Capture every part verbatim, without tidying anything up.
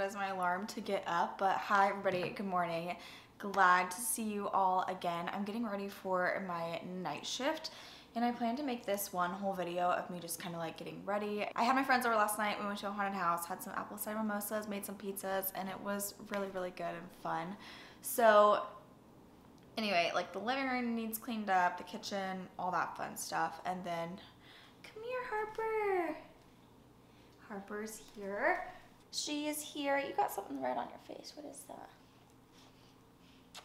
that is my alarm to get up. But hi everybody, good morning. Glad to see you all again. I'm getting ready for my night shift, and I plan to make this one whole video of me just kind of like getting ready. I had my friends over last night. We went to a haunted house, had some apple cider mimosas, made some pizzas, and it was really, really good and fun. So anyway, like the living room needs cleaned up, the kitchen, all that fun stuff. And then, come here, Harper. Harper's here. She is here. You got something red on your face. What is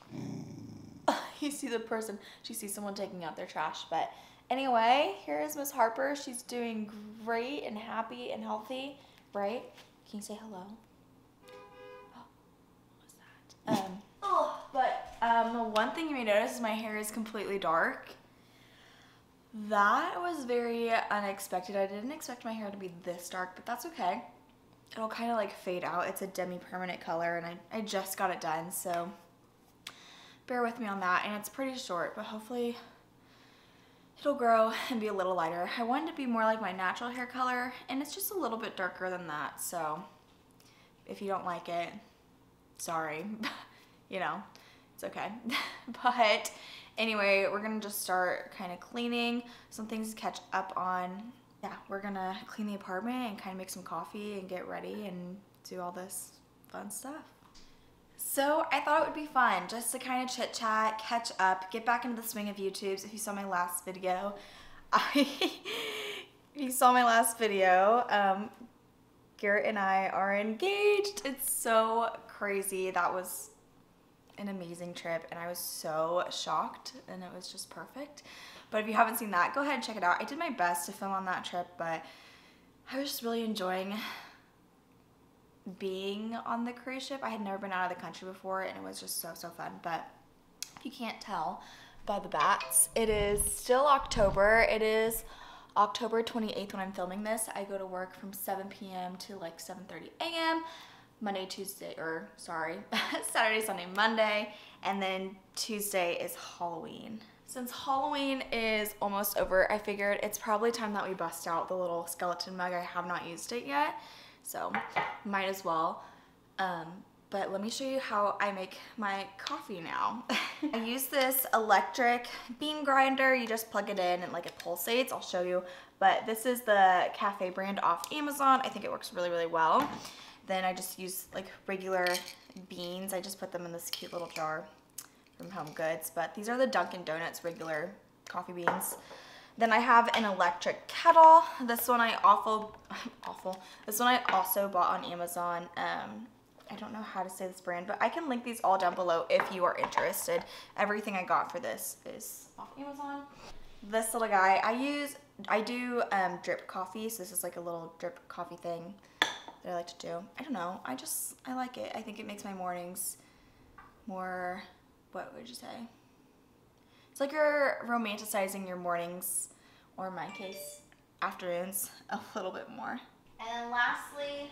that? You see the person. She sees someone taking out their trash, but anyway, here is Miss Harper. She's doing great and happy and healthy, right? Can you say hello? Oh, what was that? Um, oh, but um, the one thing you may notice is my hair is completely dark. That was very unexpected. I didn't expect my hair to be this dark, but that's okay. It'll kind of like fade out. It's a demi-permanent color, and I, I just got it done, so bear with me on that. And it's pretty short, but hopefully it'll grow and be a little lighter. I wanted to be more like my natural hair color, and it's just a little bit darker than that, so if you don't like it, sorry. You know, it's okay. But anyway, we're gonna just start kind of cleaning, some things to catch up on. Yeah, we're gonna clean the apartment and kind of make some coffee and get ready and do all this fun stuff. So I thought it would be fun just to kind of chit chat, catch up, get back into the swing of YouTubes. If you saw my last video, I if you saw my last video, um, Garrett and I are engaged. It's so crazy. That was an amazing trip, and I was so shocked, and it was just perfect. But if you haven't seen that, go ahead and check it out. I did my best to film on that trip, but I was just really enjoying being on the cruise ship. I had never been out of the country before, and it was just so, so fun. But if you can't tell by the bats, it is still October. It is October twenty-eighth when I'm filming this. I go to work from seven p m to like seven thirty a m Monday, Tuesday, or sorry, Saturday, Sunday, Monday, and then Tuesday is Halloween. Since Halloween is almost over, I figured it's probably time that we bust out the little skeleton mug. I have not used it yet, so might as well. Um, but let me show you how I make my coffee now. I use this electric bean grinder. You just plug it in and like it pulsates. I'll show you. But this is the Cafe brand off Amazon. I think it works really, really well. Then I just use like regular beans. I just put them in this cute little jar from Home Goods, but these are the Dunkin' Donuts regular coffee beans. Then I have an electric kettle. This one I awful, awful. This one I also bought on Amazon. Um, I don't know how to say this brand, but I can link these all down below if you are interested. Everything I got for this is off Amazon. This little guy I use, I do um, drip coffee. So this is like a little drip coffee thing that I like to do. I don't know, I just, I like it. I think it makes my mornings more, what would you say? It's like you're romanticizing your mornings, or in my case, afternoons, a little bit more. And then lastly,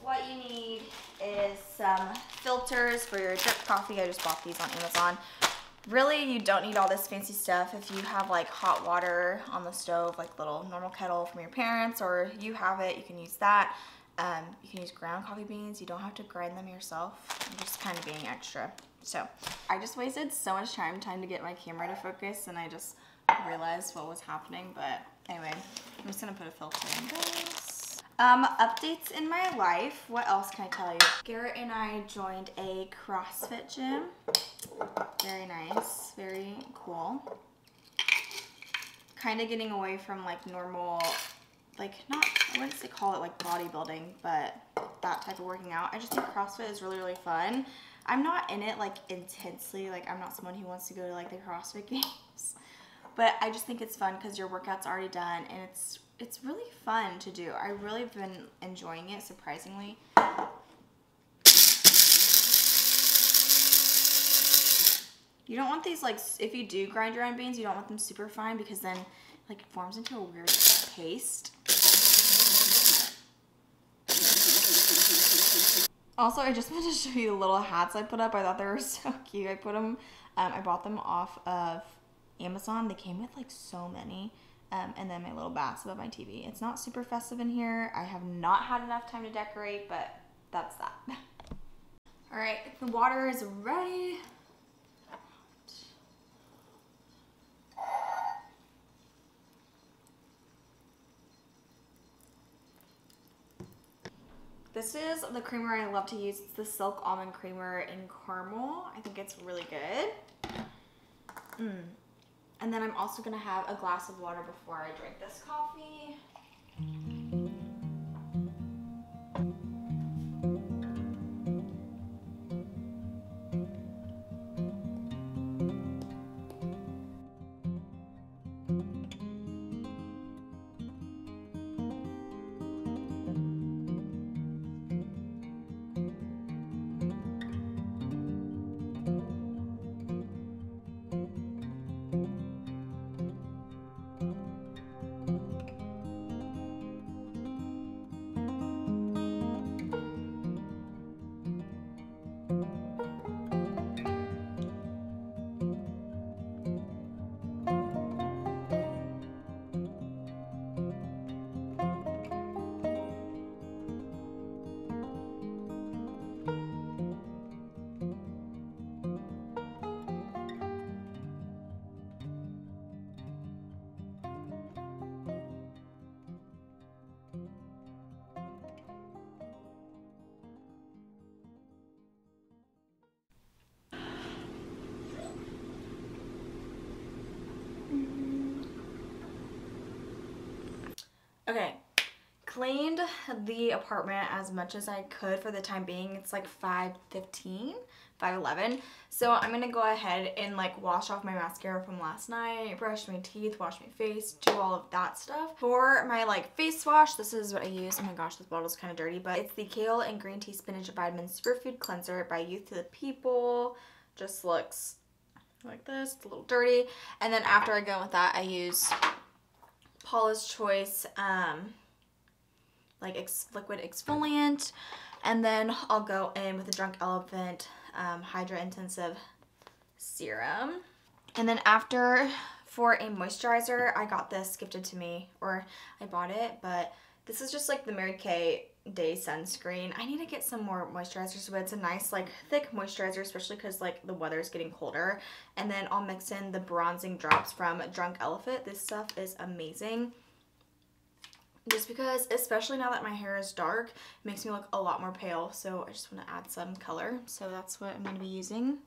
what you need is some filters for your drip coffee. I just bought these on Amazon. Really, you don't need all this fancy stuff. If you have like hot water on the stove, like little normal kettle from your parents, or you have it, you can use that. Um, you can use ground coffee beans. You don't have to grind them yourself. I'm just kind of being extra. So I just wasted so much time trying to get my camera to focus, and I just realized what was happening. But anyway, I'm just gonna put a filter in this. Um, updates in my life. What else can I tell you? Garrett and I joined a CrossFit gym. Very nice, very cool. Kind of getting away from like normal, like not, I wouldn't say call it like bodybuilding, but that type of working out. I just think CrossFit is really, really fun. I'm not in it like intensely, like I'm not someone who wants to go to like the CrossFit games, but I just think it's fun because your workout's already done, and it's, it's really fun to do. I really have been enjoying it, surprisingly. You don't want these, like, if you do grind your own beans, you don't want them super fine, because then, like, it forms into a weird paste. Also, I just wanted to show you the little hats I put up. I thought they were so cute. I put them, um, I bought them off of Amazon. They came with, like, so many. Um, and then my little bats above my T V. It's not super festive in here. I have not had enough time to decorate, but that's that. All right, the water is ready. This is the creamer I love to use. It's the Silk Almond Creamer in Caramel. I think it's really good. Mm. And then I'm also gonna have a glass of water before I drink this coffee. Okay, cleaned the apartment as much as I could for the time being. It's like five fifteen, five eleven. So I'm gonna go ahead and like wash off my mascara from last night, brush my teeth, wash my face, do all of that stuff. For my like face wash, this is what I use. Oh my gosh, this bottle's kind of dirty, but it's the Kale and Green Tea Spinach Vitamin Superfood Cleanser by Youth to the People. Just looks like this, it's a little dirty. And then after I go with that, I use Paula's Choice um, like ex liquid exfoliant, and then I'll go in with the Drunk Elephant um, Hydra Intensive Serum. And then after, for a moisturizer, I got this gifted to me, or I bought it, but this is just like the Mary Kay Day Sunscreen. I need to get some more moisturizers, but it's a nice like thick moisturizer, especially because like the weather is getting colder. And then I'll mix in the bronzing drops from Drunk Elephant. This stuff is amazing. Just because, especially now that my hair is dark, it makes me look a lot more pale. So I just want to add some color. So that's what I'm going to be using.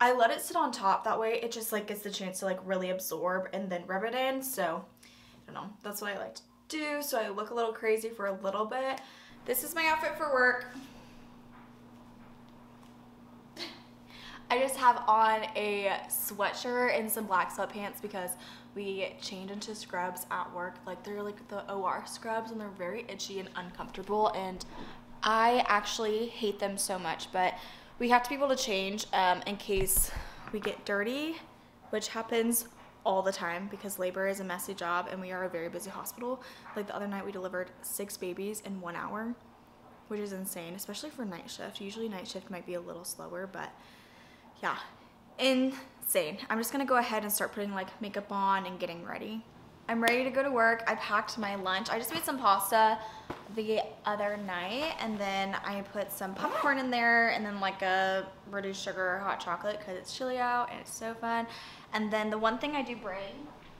I let it sit on top, that way it just like gets the chance to like really absorb and then rub it in. So I don't know, that's what I like to do. So I look a little crazy for a little bit. This is my outfit for work. I just have on a sweatshirt and some black sweatpants because we change into scrubs at work. Like they're like the O R scrubs and they're very itchy and uncomfortable, and I actually hate them so much, but we have to be able to change um, in case we get dirty, which happens all the time because labor is a messy job and we are a very busy hospital. Like the other night we delivered six babies in one hour, which is insane, especially for night shift. Usually night shift might be a little slower, but yeah, insane. I'm just gonna go ahead and start putting like makeup on and getting ready. I'm ready to go to work. I packed my lunch. I just made some pasta the other night, and then I put some popcorn in there and then like a reduced sugar hot chocolate because it's chilly out and it's so fun. And then the one thing I do bring,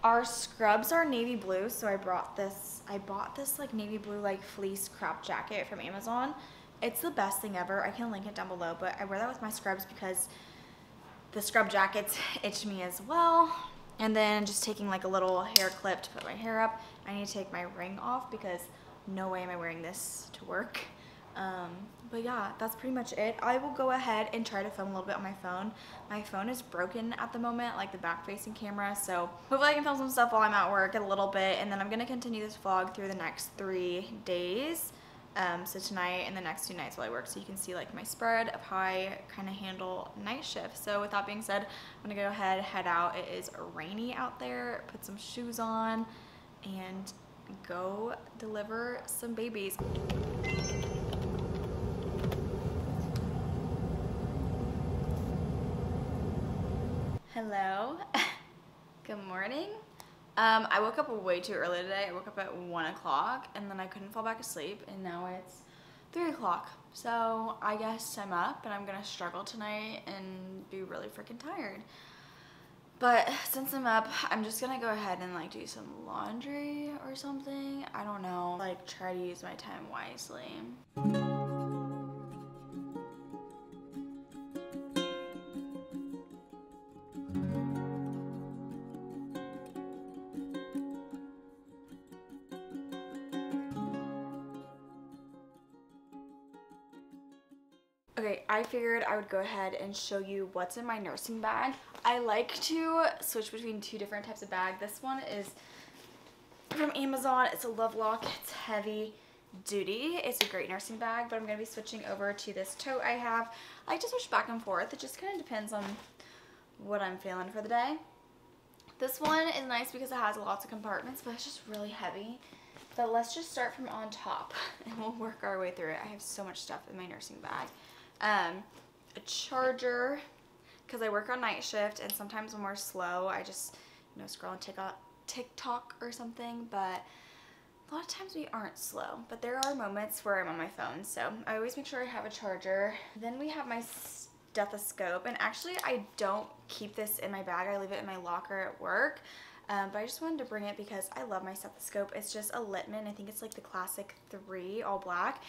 our scrubs are navy blue, so I brought this, I bought this like navy blue like fleece crop jacket from Amazon. It's the best thing ever. I can link it down below, but I wear that with my scrubs because the scrub jackets itch me as well. And then just taking like a little hair clip to put my hair up. I need to take my ring off because no way am I wearing this to work. Um, but yeah, that's pretty much it. I will go ahead and try to film a little bit on my phone. My phone is broken at the moment, like the back facing camera. So hopefully I can film some stuff while I'm at work in a little bit. And then I'm gonna continue this vlog through the next three days. Um, so tonight and the next two nights while I work, so you can see like my spread of how I kind of handle night shift. So with that being said, I'm gonna go ahead, head out. It is rainy out there, put some shoes on and go deliver some babies. Hello. Good morning. Um, I woke up way too early today. I woke up at one o'clock and then I couldn't fall back asleep, and now it's three o'clock. So I guess I'm up and I'm gonna struggle tonight and be really freaking tired. But since I'm up, I'm just gonna go ahead and like do some laundry or something. I don't know, like try to use my time wisely. Okay, I figured I would go ahead and show you what's in my nursing bag. I like to switch between two different types of bag. This one is from Amazon. It's a Lovelock. It's heavy duty. It's a great nursing bag, but I'm going to be switching over to this tote I have. I like to switch back and forth. It just kind of depends on what I'm feeling for the day. This one is nice because it has lots of compartments, but it's just really heavy. So let's just start from on top and we'll work our way through it. I have so much stuff in my nursing bag. Um, a charger, because I work on night shift, and sometimes when we're slow, I just, you know, scroll on TikTok, TikTok or something, but a lot of times we aren't slow, but there are moments where I'm on my phone, so I always make sure I have a charger. Then we have my stethoscope, and actually I don't keep this in my bag. I leave it in my locker at work, um, but I just wanted to bring it because I love my stethoscope. It's just a Littmann. I think it's like the classic three, all black.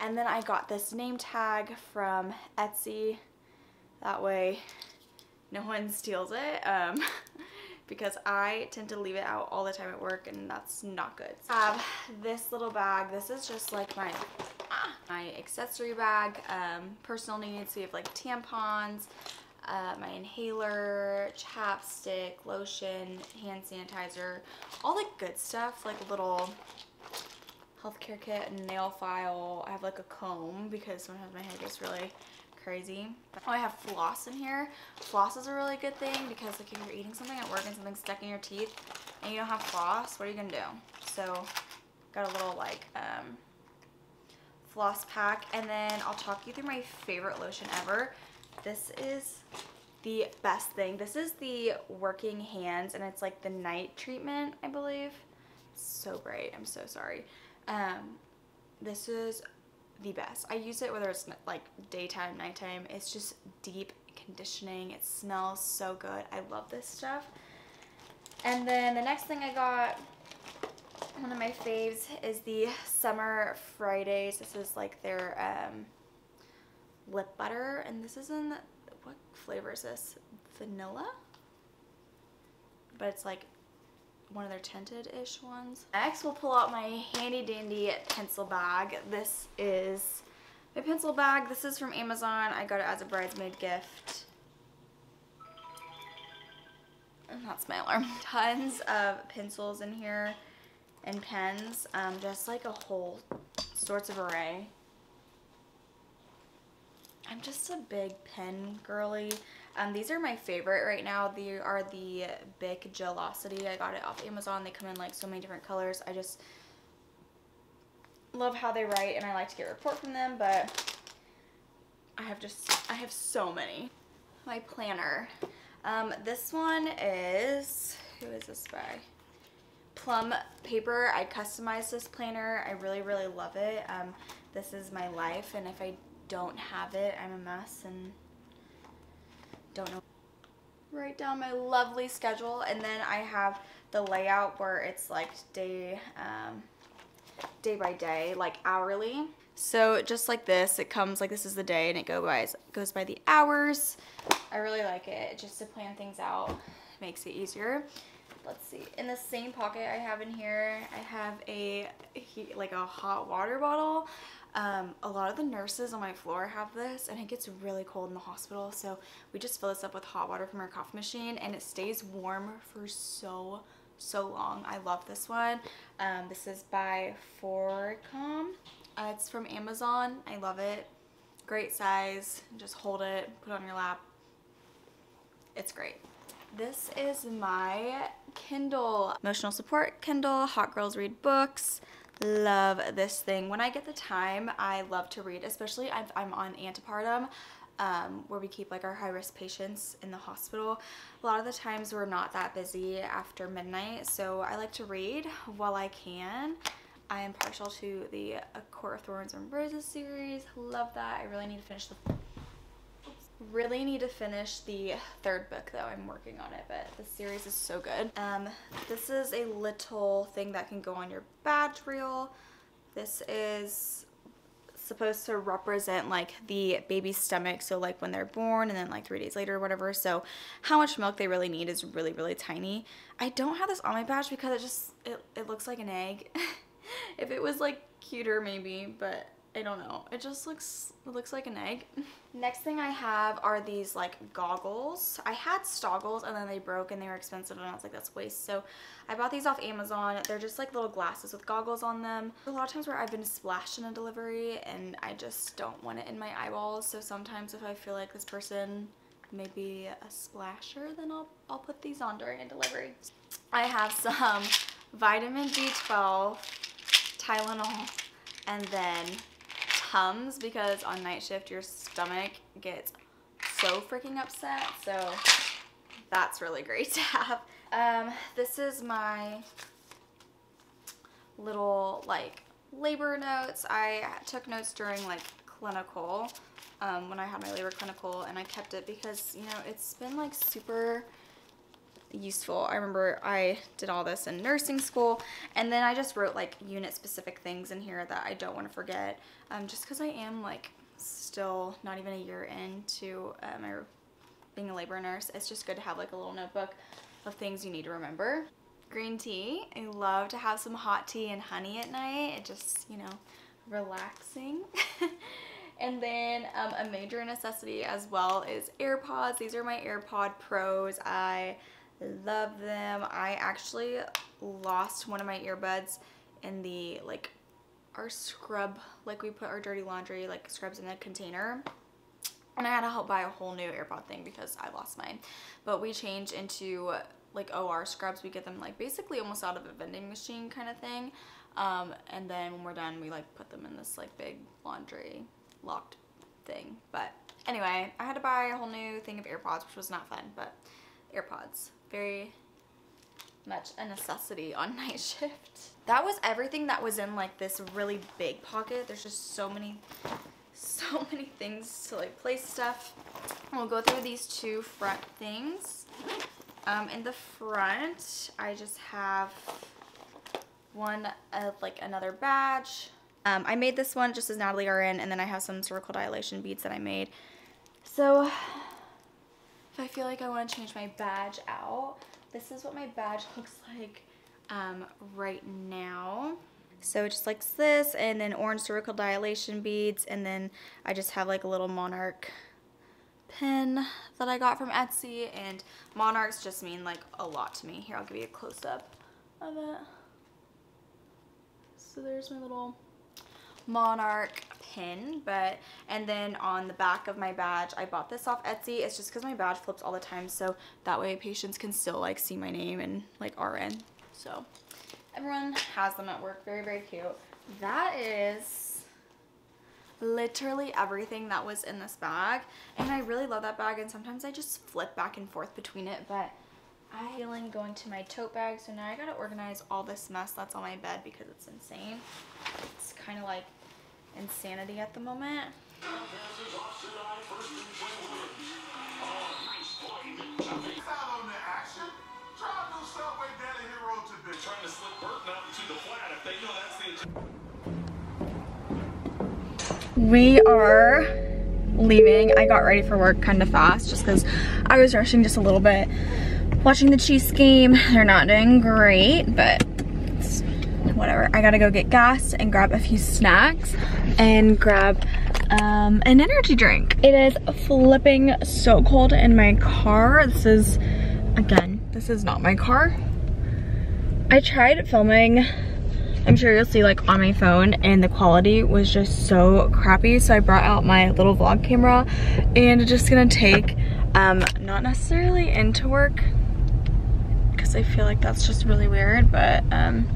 And then I got this name tag from Etsy. That way no one steals it, um, because I tend to leave it out all the time at work, and that's not good. So I have this little bag. This is just like my, ah, my accessory bag, um, personal needs. We have like tampons, uh, my inhaler, chapstick, lotion, hand sanitizer, all the good stuff, like little healthcare kit, a nail file. I have like a comb because sometimes my hair gets really crazy. Oh, I have floss in here. Floss is a really good thing because like if you're eating something at work and something's stuck in your teeth and you don't have floss, what are you gonna do? So got a little like um, floss pack, and then I'll talk you through my favorite lotion ever. This is the best thing. This is the Working Hands, and it's like the night treatment, I believe. So great. I'm so sorry. Um, this is the best. I use it whether it's like daytime, nighttime. It's just deep conditioning. It smells so good. I love this stuff. And then the next thing I got, one of my faves, is the Summer Fridays. This is like their um, lip butter, and this is in the, what flavor is this? Vanilla? But it's like one of their tinted-ish ones. Next, we'll pull out my handy-dandy pencil bag. This is my pencil bag. This is from Amazon. I got it as a bridesmaid gift. And that's my alarm. Tons of pencils in here and pens. Um, just like a whole sorts of array. I'm just a big pen girly. Um, these are my favorite right now. They are the Bic Gelosity. I got it off Amazon. They come in like so many different colors. I just love how they write, and I like to get a report from them, but I have just, I have so many. My planner. Um, this one is, who is this by? Plum Paper. I customized this planner. I really, really love it. Um, this is my life, and if I don't have it, I'm a mess and don't know. Write down my lovely schedule, and then I have the layout where it's like day um, day by day, like hourly. So just like this, it comes like this is the day, and it goes by it goes by the hours. I really like it just to plan things out. Makes it easier. Let's see. In the same pocket I have in here, I have a like a hot water bottle. Um, a lot of the nurses on my floor have this, and it gets really cold in the hospital, so we just fill this up with hot water from our coffee machine, and it stays warm for so, so long. I love this one. Um, this is by four com. Uh, it's from Amazon. I love it. Great size. Just hold it, put it on your lap. It's great. This is my Kindle. Emotional support Kindle. Hot girls read books. Love this thing. When I get the time, I love to read, especially if I'm on antepartum. um, where we keep like our high-risk patients in the hospital. A lot of the times we're not that busy after midnight, so I like to read while I can. I am partial to the A Court of Thorns and Roses series. Love that. I really need to finish the really need to finish the third book though. I'm working on it, but the series is so good. Um, this is a little thing that can go on your badge reel. This is supposed to represent like the baby's stomach, so like when they're born and then like three days later or whatever, so how much milk they really need is really really tiny. I don't have this on my badge because it just it, it looks like an egg. If it was like cuter maybe, but I don't know, it just looks it looks like an egg. Next thing I have are these like goggles. I had Stoggles and then they broke and they were expensive and I was like, that's waste, so I bought these off Amazon. They're just like little glasses with goggles on them. There's a lot of times where I've been splashed in a delivery and I just don't want it in my eyeballs, so sometimes if I feel like this person may be a splasher, then I'll, I'll put these on during a delivery. I have some vitamin B twelve, Tylenol, and then Tums, because on night shift your stomach gets so freaking upset, so that's really great to have. Um, this is my little like labor notes. I took notes during like clinical, um, when I had my labor clinical, and I kept it because, you know, it's been like super useful. I remember I did all this in nursing school, and then I just wrote like unit specific things in here that I don't want to forget, um, just because I am like still not even a year into uh, my being a labor nurse. It's just good to have like a little notebook of things you need to remember. Green tea. I love to have some hot tea and honey at night. It just, you know, relaxing. And then um, a major necessity as well is AirPods. These are my AirPod Pros. I love them. I actually lost one of my earbuds in the like our scrub, like we put our dirty laundry like scrubs in the container, and I had to help buy a whole new AirPod thing because I lost mine. But we changed into like O R scrubs. We get them like basically almost out of a vending machine kind of thing, um, and then when we're done we like put them in this like big laundry locked thing. But anyway, I had to buy a whole new thing of AirPods, which was not fun, but AirPods, very much a necessity on night shift. That was everything that was in like this really big pocket. There's just so many, so many things to like place stuff. We'll go through these two front things. Um, in the front, I just have one of like another badge. Um, I made this one just as Natalie R N, and then I have some circle dilation beads that I made. So if I feel like I want to change my badge out, this is what my badge looks like um, right now. So it just looks this, and then orange cervical dilation beads, and then I just have like a little monarch pin that I got from Etsy, and monarchs just mean like a lot to me. Here, I'll give you a close-up of it. So there's my little monarch pin, but and then on the back of my badge, I bought this off Etsy. It's just because my badge flips all the time, so that way patients can still like see my name and like R N, so everyone has them at work. Very very cute. That is literally everything that was in this bag, and I really love that bag, and sometimes I just flip back and forth between it, but I'm feeling going to my tote bag, so now I gotta organize all this mess that's on my bed because it's insane. It's kind of like insanity at the moment. We are leaving. I got ready for work kind of fast just because I was rushing just a little bit. Watching the Chiefs game. They're not doing great, but it's whatever. I gotta go get gas and grab a few snacks and grab um, an energy drink. It is flipping so cold in my car. This is, again, this is not my car. I tried filming, I'm sure you'll see like on my phone, and the quality was just so crappy, so I brought out my little vlog camera and just gonna take, um, not necessarily into work, I feel like that's just really weird, but um,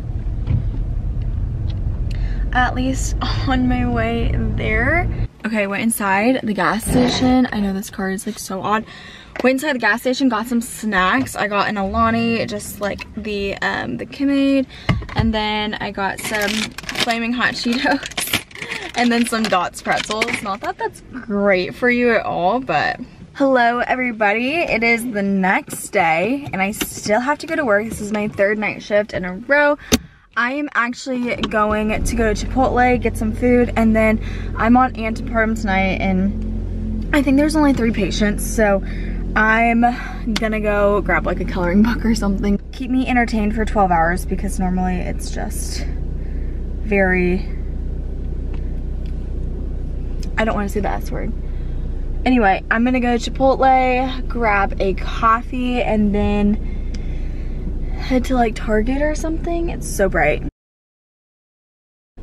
at least on my way there. Okay, went inside the gas station. I know this card is like so odd. Went inside the gas station, got some snacks. I got an Alani, just like the um, the Kimade, and then I got some Flaming Hot Cheetos, and then some Dots pretzels. Not that that's great for you at all, but. Hello everybody, it is the next day, and I still have to go to work. This is my third night shift in a row. I am actually going to go to Chipotle, get some food, and then I'm on antepartum tonight, and I think there's only three patients, so I'm gonna go grab like a coloring book or something. Keep me entertained for twelve hours, because normally it's just very, I don't wanna say the S word. Anyway, I'm gonna go to Chipotle, grab a coffee, and then head to like Target or something. It's so bright.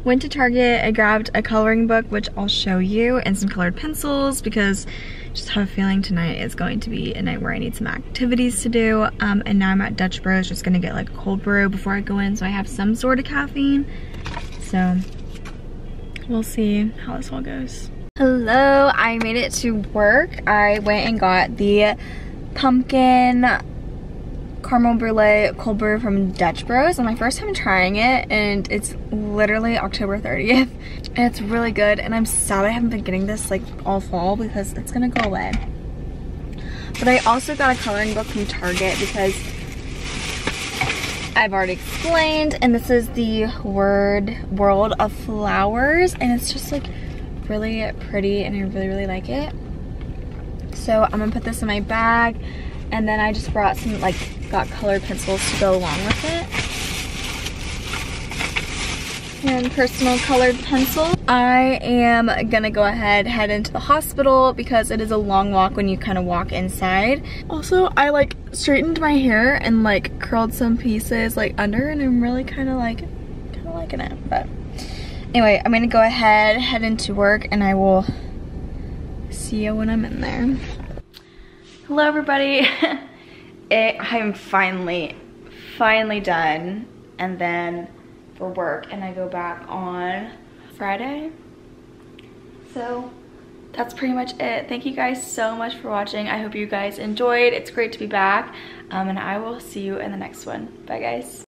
Went to Target, I grabbed a coloring book, which I'll show you, and some colored pencils, because I just have a feeling tonight is going to be a night where I need some activities to do. Um, and now I'm at Dutch Bros, just gonna get like a cold brew before I go in, so I have some sort of caffeine. So we'll see how this all goes. Hello, I made it to work. I went and got the pumpkin caramel brulee cold brew from Dutch Bros, and my first time trying it, and it's literally October thirtieth, and it's really good, and I'm sad I haven't been getting this like all fall, because it's gonna go away. But I also got a coloring book from Target, because I've already explained, and this is the word World of Flowers, and it's just like really pretty, and I really really like it. So I'm gonna put this in my bag, and then I just brought some like got colored pencils to go along with it, and personal colored pencil. I am gonna go ahead head into the hospital, because it is a long walk when you kind of walk inside. Also, I like straightened my hair and like curled some pieces like under, and I'm really kind of like kind of liking it. But anyway, I'm gonna go ahead head into work, and I will see you when I'm in there. Hello everybody. It, I'm finally, finally done, and then for work, and I go back on Friday. So that's pretty much it. Thank you guys so much for watching. I hope you guys enjoyed. It's great to be back, um, and I will see you in the next one. Bye guys.